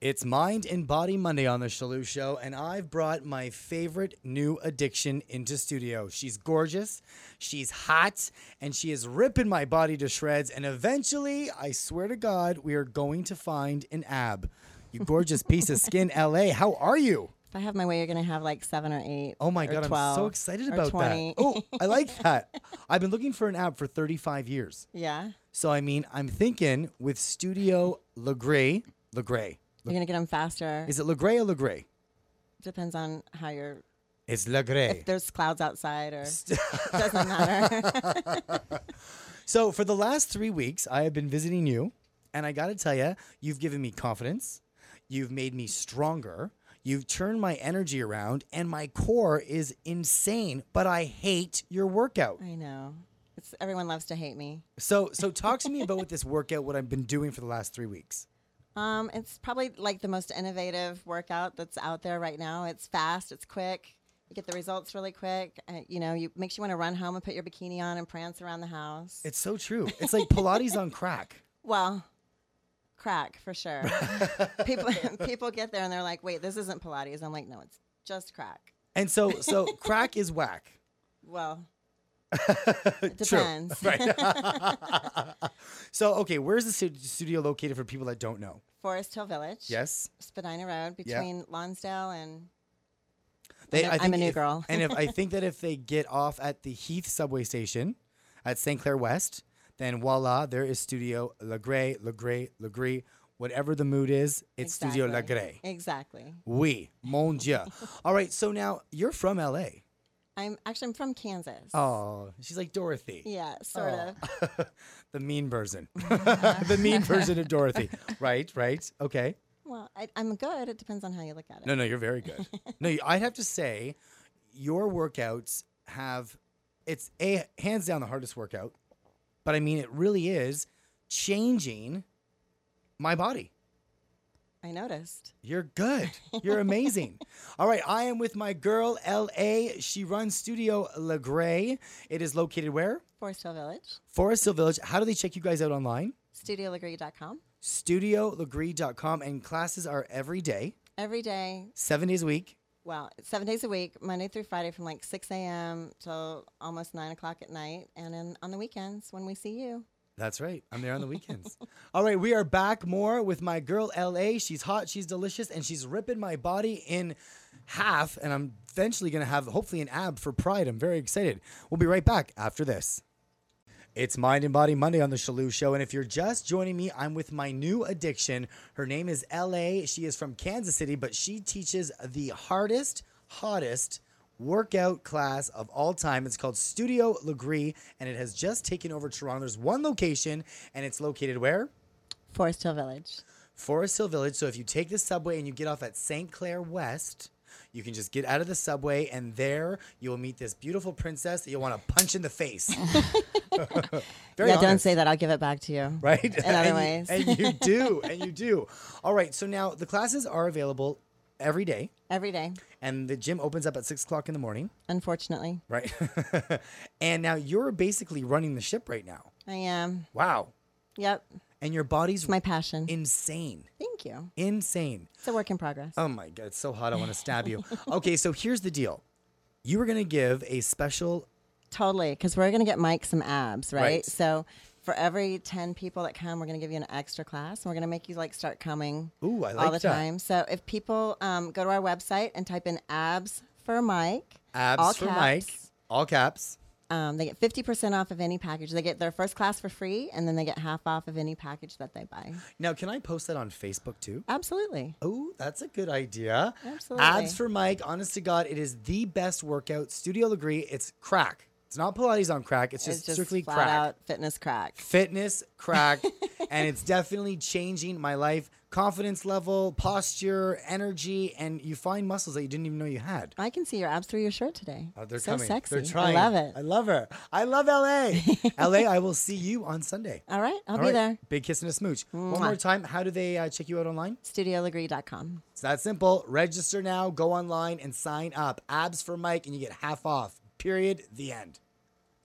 It's Mind and Body Monday on the Chalou Show, and I've brought my favorite new addiction into studio. She's gorgeous, she's hot, and she is ripping my body to shreds, and eventually, I swear to God, we are going to find an ab. You gorgeous piece of skin, LA, how are you? If I have my way, you're going to have like 7 or 8. Oh my God, 12, I'm so excited about 20. That. Oh, I like that. I've been looking for an ab for 35 years. Yeah. So, I mean, I'm thinking with Studio Lagree. You're going to get them faster. Is it Lagree or Lagree? Depends on how you're... It's Lagree. If there's clouds outside or... It doesn't matter. So, for the last 3 weeks, I have been visiting you, and I got to tell you, you've given me confidence. You've made me stronger. You've turned my energy around, and my core is insane, but I hate your workout. I know. Everyone loves to hate me. So talk to me about what this workout, what I've been doing for the last 3 weeks. It's probably like the most innovative workout that's out there right now. It's fast. It's quick. You get the results really quick. You makes you want to run home and put your bikini on and prance around the house. It's so true. It's like Pilates on crack. Well... Crack, for sure. People get there and they're like, wait, this isn't Pilates. I'm like, no, it's just crack. And so crack is whack. Well, it depends. True. Right. So, okay, where's the studio located for people that don't know? Forest Hill Village. Yes. Spadina Road between Lonsdale and... I'm a new girl. And I think that if they get off at the Heath subway station at St. Clair West... Then voila, there is Studio Lagree. Whatever the mood is, it's exactly. Studio Lagree. Exactly. Oui, mon Dieu. All right, so now you're from LA. I'm from Kansas. Oh, she's like Dorothy. Yeah, sort of. The mean version. The mean version of Dorothy. Right. Okay. Well, I'm good. It depends on how you look at it. No, you're very good. No, I'd have to say your workouts it's hands down the hardest workout. But, I mean, it really is changing my body. I noticed. You're good. You're amazing. All right. I am with my girl, L.A. She runs Studio Lagree. It is located where? Forest Hill Village. How do they check you guys out online? StudioLagree.com. StudioLagree.com. And classes are every day? Every day. 7 days a week? Well, 7 days a week, Monday through Friday from like 6 a.m. till almost 9 o'clock at night. And then on the weekends when we see you. That's right. I'm there on the weekends. All right. We are back more with my girl, L.A. She's hot. She's delicious. And she's ripping my body in half. And I'm eventually going to have hopefully an ab for Pride. I'm very excited. We'll be right back after this. It's Mind and Body Monday on the Chalou Show. And if you're just joining me, I'm with my new addiction. Her name is LA. She is from Kansas City, but she teaches the hardest, hottest workout class of all time. It's called Studio Lagree, and it has just taken over Toronto. There's one location, and it's located where? Forest Hill Village. So if you take the subway and you get off at St. Clair West... You can just get out of the subway, and there you'll meet this beautiful princess that you'll want to punch in the face. Honest. Don't say that. I'll give it back to you. Right? In other ways. And you do. All right. So now the classes are available every day. Every day. And the gym opens up at 6 o'clock in the morning. Unfortunately. Right. And now you're basically running the ship right now. I am. Wow. Yep. And your body's... It's my passion. Insane. Thank you. Insane. It's a work in progress. Oh, my God. It's so hot. I want to stab you. Okay, so here's the deal. You were going to give a special... Totally, because we're going to get Mike some abs, right? So for every 10 people that come, we're going to give you an extra class. And we're going to make you, like, start coming all the time. So if people go to our website and type in abs for Mike. Abs for Mike, all caps. They get 50% off of any package. They get their first class for free, and then they get half off of any package that they buy. Now, can I post that on Facebook, too? Absolutely. Oh, that's a good idea. Absolutely. Abs for Mike. Honest to God, it is the best workout. Studio Lagree. It's crack. It's not Pilates on crack. It's just strictly flat crack. Out fitness crack. And it's definitely changing my life. Confidence level, posture, energy, and you find muscles that you didn't even know you had. I can see your abs through your shirt today. Oh, they're so coming. Sexy. They're trying. I love it. I love her. I love LA. LA, I will see you on Sunday. All right. I'll be there. Big kiss and a smooch. Mwah. One more time. How do they check you out online? StudioLagree.com. It's that simple. Register now. Go online and sign up. Abs for Mike, and you get half off. Period. The end.